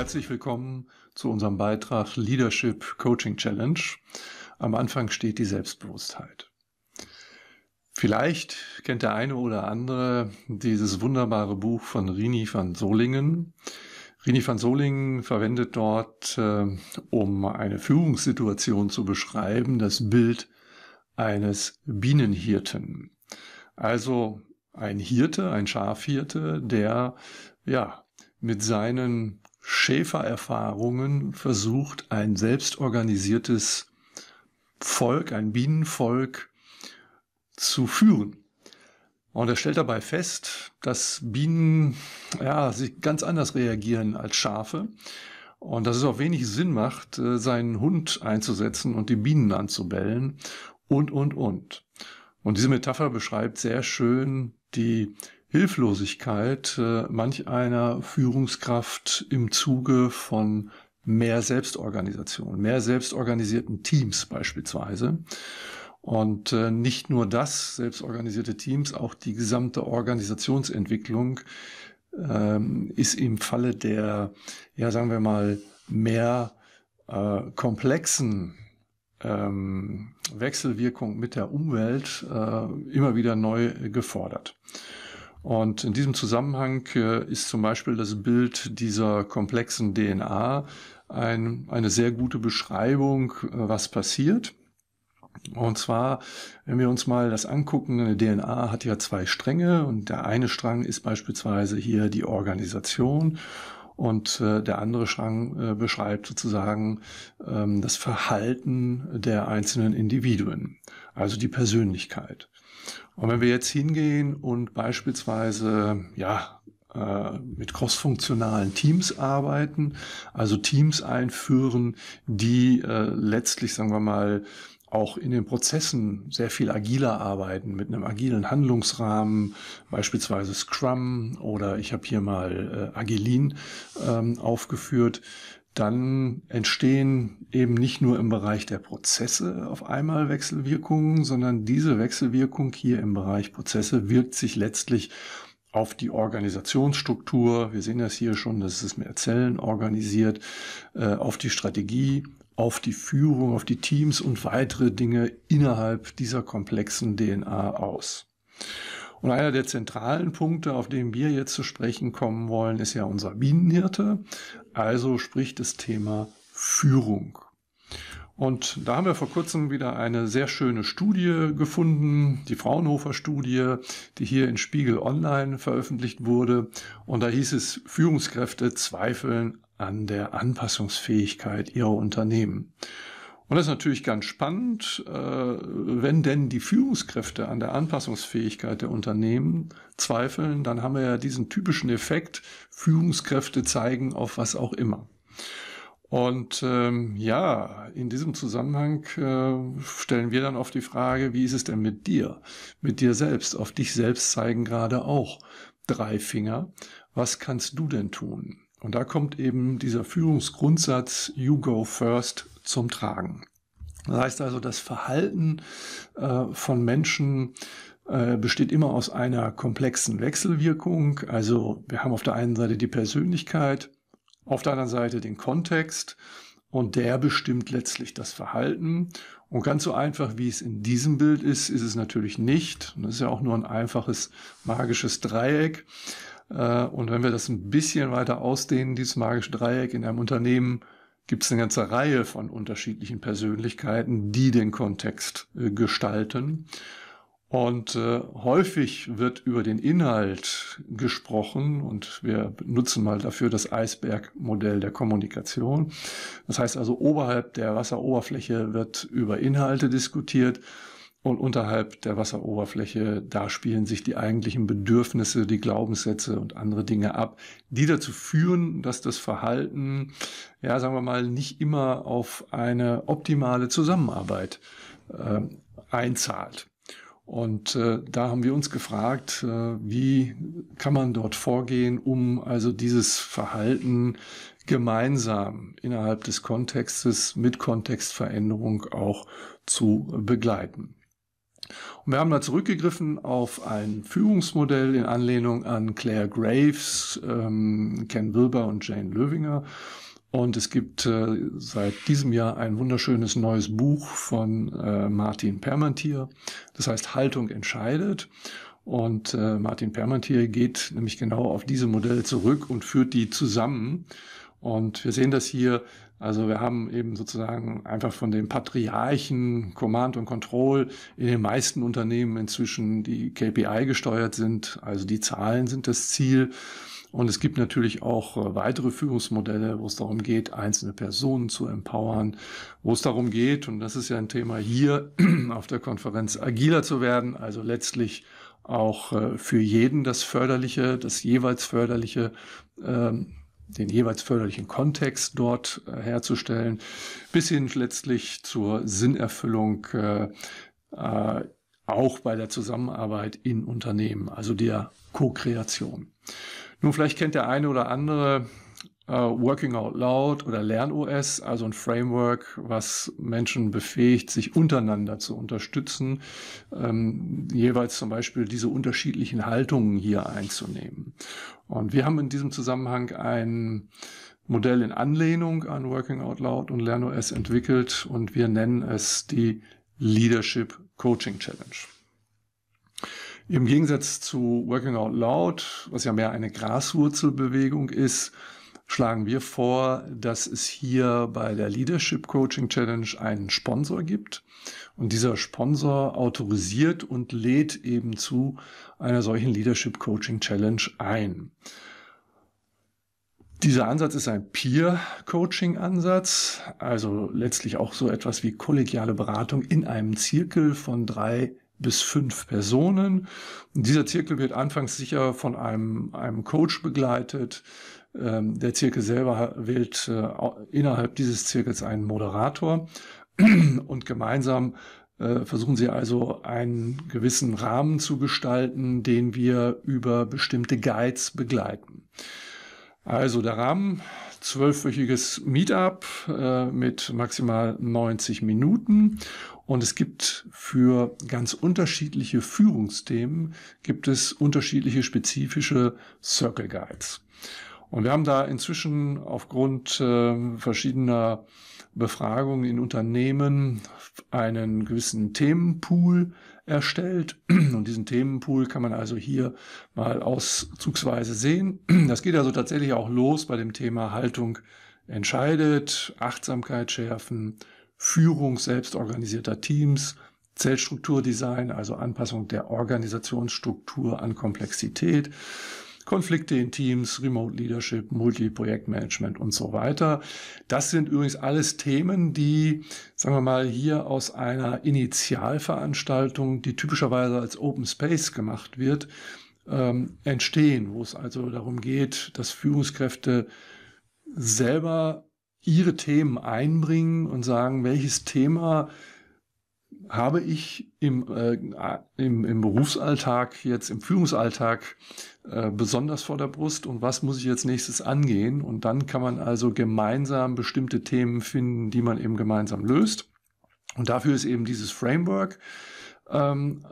Herzlich willkommen zu unserem Beitrag Leadership Coaching Challenge. Am Anfang steht die Selbstbewusstheit. Vielleicht kennt der eine oder andere dieses wunderbare Buch von Rini van Solingen. Rini van Solingen verwendet dort, um eine Führungssituation zu beschreiben, das Bild eines Bienenhirten. Also ein Hirte, ein Schafhirte, der mit seinen Schäfererfahrungen versucht, ein selbstorganisiertes Volk, ein Bienenvolk zu führen. Und er stellt dabei fest, dass Bienen sich ganz anders reagieren als Schafe und dass es auch wenig Sinn macht, seinen Hund einzusetzen und die Bienen anzubellen und. Und diese Metapher beschreibt sehr schön die Hilflosigkeit manch einer Führungskraft im Zuge von mehr Selbstorganisation, mehr selbstorganisierten Teams beispielsweise. Und nicht nur das, selbstorganisierte Teams, auch die gesamte Organisationsentwicklung ist im Falle der, mehr komplexen Wechselwirkung mit der Umwelt immer wieder neu gefordert. Und in diesem Zusammenhang ist zum Beispiel das Bild dieser komplexen DNA eine sehr gute Beschreibung, was passiert. Und zwar, wenn wir uns mal das angucken, eine DNA hat ja zwei Stränge und der eine Strang ist beispielsweise hier die Organisation und der andere Strang beschreibt sozusagen das Verhalten der einzelnen Individuen, also die Persönlichkeit. Und wenn wir jetzt hingehen und beispielsweise mit crossfunktionalen Teams arbeiten, also Teams einführen, die letztlich, auch in den Prozessen sehr viel agiler arbeiten, mit einem agilen Handlungsrahmen, beispielsweise Scrum oder ich habe hier mal Agilin aufgeführt, dann entstehen eben nicht nur im Bereich der Prozesse auf einmal Wechselwirkungen, sondern diese Wechselwirkung hier im Bereich Prozesse wirkt sich letztlich auf die Organisationsstruktur, wir sehen das hier schon, das ist mehr Zellen organisiert, auf die Strategie, auf die Führung, auf die Teams und weitere Dinge innerhalb dieser komplexen DNA aus. Und einer der zentralen Punkte, auf den wir jetzt zu sprechen kommen wollen, ist ja unser Bienenhirte, also sprich das Thema Führung. Und da haben wir vor kurzem wieder eine sehr schöne Studie gefunden, die Fraunhofer-Studie, die hier in Spiegel Online veröffentlicht wurde. Und da hieß es, Führungskräfte zweifeln an der Anpassungsfähigkeit ihrer Unternehmen. Und das ist natürlich ganz spannend, wenn denn die Führungskräfte an der Anpassungsfähigkeit der Unternehmen zweifeln, dann haben wir ja diesen typischen Effekt, Führungskräfte zeigen auf was auch immer. Und in diesem Zusammenhang stellen wir dann oft die Frage, wie ist es denn mit dir selbst? Auf dich selbst zeigen gerade auch 3 Finger. Was kannst du denn tun? Und da kommt eben dieser Führungsgrundsatz You Go First zum Tragen. Das heißt also, das Verhalten von Menschen besteht immer aus einer komplexen Wechselwirkung. Also wir haben auf der einen Seite die Persönlichkeit, auf der anderen Seite den Kontext und der bestimmt letztlich das Verhalten. Und ganz so einfach, wie es in diesem Bild ist, ist es natürlich nicht. Und das ist ja auch nur ein einfaches magisches Dreieck. Und wenn wir das ein bisschen weiter ausdehnen, dieses magische Dreieck in einem Unternehmen, gibt es eine ganze Reihe von unterschiedlichen Persönlichkeiten, die den Kontext gestalten. Und häufig wird über den Inhalt gesprochen und wir nutzen mal dafür das Eisbergmodell der Kommunikation. Das heißt also, oberhalb der Wasseroberfläche wird über Inhalte diskutiert. Und unterhalb der Wasseroberfläche, da spielen sich die eigentlichen Bedürfnisse, die Glaubenssätze und andere Dinge ab, die dazu führen, dass das Verhalten, nicht immer auf eine optimale Zusammenarbeit einzahlt. Und da haben wir uns gefragt, wie kann man dort vorgehen, um also dieses Verhalten gemeinsam innerhalb des Kontextes mit Kontextveränderung auch zu begleiten. Und wir haben da zurückgegriffen auf ein Führungsmodell in Anlehnung an Claire Graves, Ken Wilber und Jane Löwinger. Und es gibt seit diesem Jahr ein wunderschönes neues Buch von Martin Permantier. Das heißt Haltung entscheidet. Und Martin Permantier geht nämlich genau auf diese Modelle zurück und führt die zusammen. Und wir sehen das hier, also wir haben eben sozusagen einfach von dem Patriarchen Command und Control in den meisten Unternehmen inzwischen, die KPI gesteuert sind, also die Zahlen sind das Ziel. Und es gibt natürlich auch weitere Führungsmodelle, wo es darum geht, einzelne Personen zu empowern, wo es darum geht, und das ist ja ein Thema hier auf der Konferenz, agiler zu werden, also letztlich auch für jeden das Förderliche, den jeweils förderlichen Kontext dort herzustellen, bis hin letztlich zur Sinnerfüllung auch bei der Zusammenarbeit in Unternehmen, also der Co-Kreation. Nun, vielleicht kennt der eine oder andere Working Out Loud oder LernOS, also ein Framework, was Menschen befähigt, sich untereinander zu unterstützen, jeweils zum Beispiel diese unterschiedlichen Haltungen hier einzunehmen. Und wir haben in diesem Zusammenhang ein Modell in Anlehnung an Working Out Loud und LernOS entwickelt und wir nennen es die Leadership Coaching Challenge. Im Gegensatz zu Working Out Loud, was ja mehr eine Graswurzelbewegung ist, schlagen wir vor, dass es hier bei der Leadership Coaching Challenge einen Sponsor gibt. Und dieser Sponsor autorisiert und lädt eben zu einer solchen Leadership Coaching Challenge ein. Dieser Ansatz ist ein Peer-Coaching-Ansatz, also letztlich auch so etwas wie kollegiale Beratung in einem Zirkel von 3 bis 5 Personen. Und dieser Zirkel wird anfangs sicher von einem Coach begleitet. Der Zirkel selber wählt innerhalb dieses Zirkels einen Moderator und gemeinsam versuchen sie also einen gewissen Rahmen zu gestalten, den wir über bestimmte Guides begleiten. Also der Rahmen, 12-wöchiges Meetup mit maximal 90 Minuten. Und es gibt für ganz unterschiedliche Führungsthemen, gibt es unterschiedliche spezifische Circle Guides. Und wir haben da inzwischen aufgrund verschiedener Befragungen in Unternehmen einen gewissen Themenpool erstellt. Und diesen Themenpool kann man also hier mal auszugsweise sehen. Das geht also tatsächlich auch los bei dem Thema Haltung entscheidet, Achtsamkeit schärfen, Führung selbstorganisierter Teams, Zellstrukturdesign, also Anpassung der Organisationsstruktur an Komplexität, Konflikte in Teams, Remote Leadership, Multiprojektmanagement und so weiter. Das sind übrigens alles Themen, die, sagen wir mal, hier aus einer Initialveranstaltung, die typischerweise als Open Space gemacht wird, entstehen, wo es also darum geht, dass Führungskräfte selber ihre Themen einbringen und sagen, welches Thema habe ich im Berufsalltag, jetzt im Führungsalltag besonders vor der Brust und was muss ich jetzt nächstes angehen? Und dann kann man also gemeinsam bestimmte Themen finden, die man eben gemeinsam löst. Und dafür ist eben dieses Framework in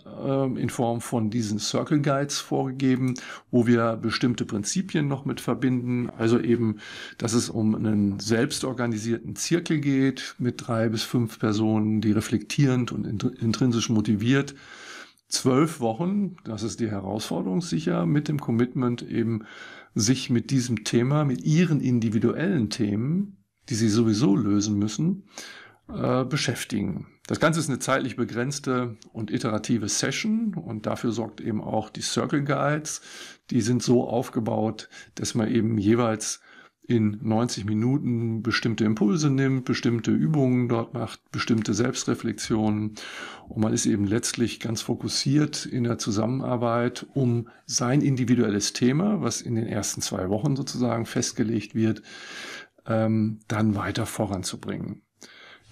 Form von diesen Circle Guides vorgegeben, wo wir bestimmte Prinzipien noch mit verbinden. Also eben, dass es um einen selbstorganisierten Zirkel geht mit 3 bis 5 Personen, die reflektierend und intrinsisch motiviert 12 Wochen, das ist die Herausforderung sicher, mit dem Commitment eben sich mit diesem Thema, mit ihren individuellen Themen, die sie sowieso lösen müssen, beschäftigen. Das Ganze ist eine zeitlich begrenzte und iterative Session und dafür sorgt eben auch die Circle Guides. Die sind so aufgebaut, dass man eben jeweils in 90 Minuten bestimmte Impulse nimmt, bestimmte Übungen dort macht, bestimmte Selbstreflexionen und man ist eben letztlich ganz fokussiert in der Zusammenarbeit, um sein individuelles Thema, was in den ersten 2 Wochen sozusagen festgelegt wird, dann weiter voranzubringen.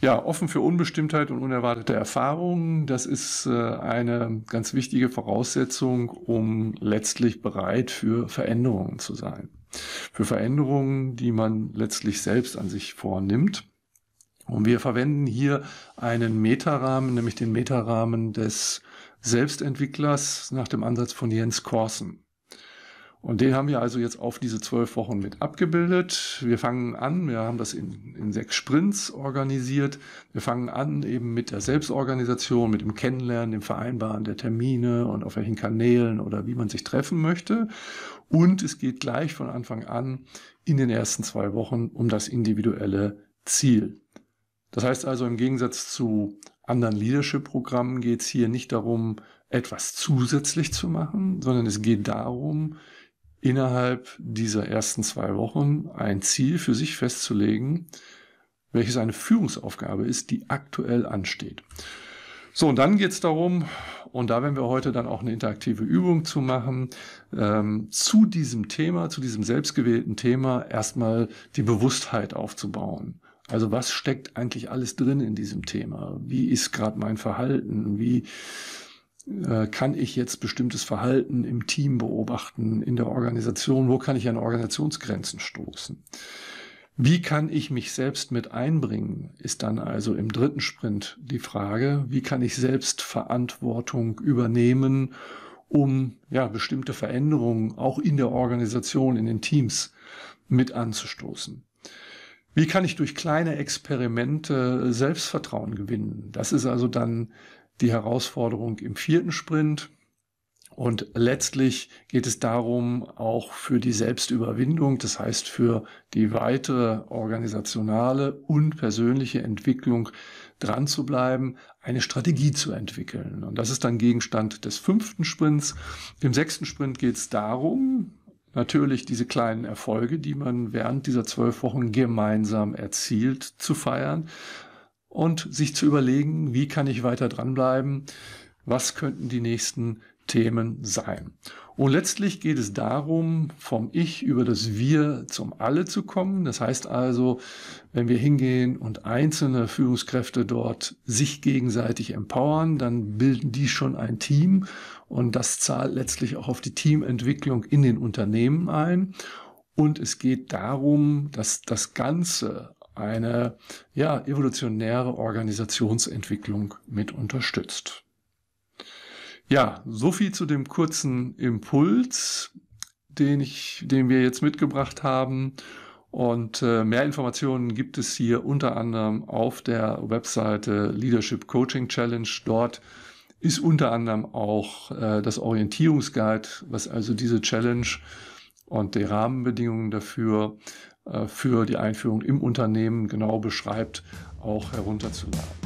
Ja, offen für Unbestimmtheit und unerwartete Erfahrungen, das ist eine ganz wichtige Voraussetzung, um letztlich bereit für Veränderungen zu sein. Für Veränderungen, die man letztlich selbst an sich vornimmt. Und wir verwenden hier einen Metarahmen, nämlich den Metarahmen des Selbstentwicklers nach dem Ansatz von Jens Corsen. Und den haben wir also jetzt auf diese 12 Wochen mit abgebildet. Wir fangen an, wir haben das in 6 Sprints organisiert. Wir fangen an eben mit der Selbstorganisation, mit dem Kennenlernen, dem Vereinbaren der Termine und auf welchen Kanälen oder wie man sich treffen möchte. Und es geht gleich von Anfang an in den ersten 2 Wochen um das individuelle Ziel. Das heißt also, im Gegensatz zu anderen Leadership-Programmen geht es hier nicht darum, etwas zusätzlich zu machen, sondern es geht darum, innerhalb dieser ersten 2 Wochen ein Ziel für sich festzulegen, welches eine Führungsaufgabe ist, die aktuell ansteht. So, und dann geht es darum, und da werden wir heute dann auch eine interaktive Übung zu machen, zu diesem Thema, zu diesem selbstgewählten Thema erstmal die Bewusstheit aufzubauen. Also was steckt eigentlich alles drin in diesem Thema? Wie ist gerade mein Verhalten? Wie kann ich jetzt bestimmtes Verhalten im Team beobachten, in der Organisation? Wo kann ich an Organisationsgrenzen stoßen? Wie kann ich mich selbst mit einbringen, ist dann also im 3. Sprint die Frage. Wie kann ich selbst Verantwortung übernehmen, um ja bestimmte Veränderungen auch in der Organisation, in den Teams mit anzustoßen? Wie kann ich durch kleine Experimente Selbstvertrauen gewinnen? Das ist also dann die Herausforderung im 4. Sprint. Und letztlich geht es darum, auch für die Selbstüberwindung, das heißt für die weitere organisationale und persönliche Entwicklung dran zu bleiben, eine Strategie zu entwickeln. Und das ist dann Gegenstand des 5. Sprints. Im 6. Sprint geht es darum, natürlich diese kleinen Erfolge, die man während dieser 12 Wochen gemeinsam erzielt, zu feiern und sich zu überlegen, wie kann ich weiter dranbleiben, was könnten die nächsten Themen sein. Und letztlich geht es darum, vom Ich über das Wir zum Alle zu kommen. Das heißt also, wenn wir hingehen und einzelne Führungskräfte dort sich gegenseitig empowern, dann bilden die schon ein Team und das zahlt letztlich auch auf die Teamentwicklung in den Unternehmen ein. Und es geht darum, dass das Ganze eine evolutionäre Organisationsentwicklung mit unterstützt. Ja, so viel zu dem kurzen Impuls, den wir jetzt mitgebracht haben. Und mehr Informationen gibt es hier unter anderem auf der Webseite Leadership Coaching Challenge. Dort ist unter anderem auch das Orientierungsguide, was also diese Challenge und die Rahmenbedingungen dafür für die Einführung im Unternehmen genau beschreibt, auch herunterzuladen.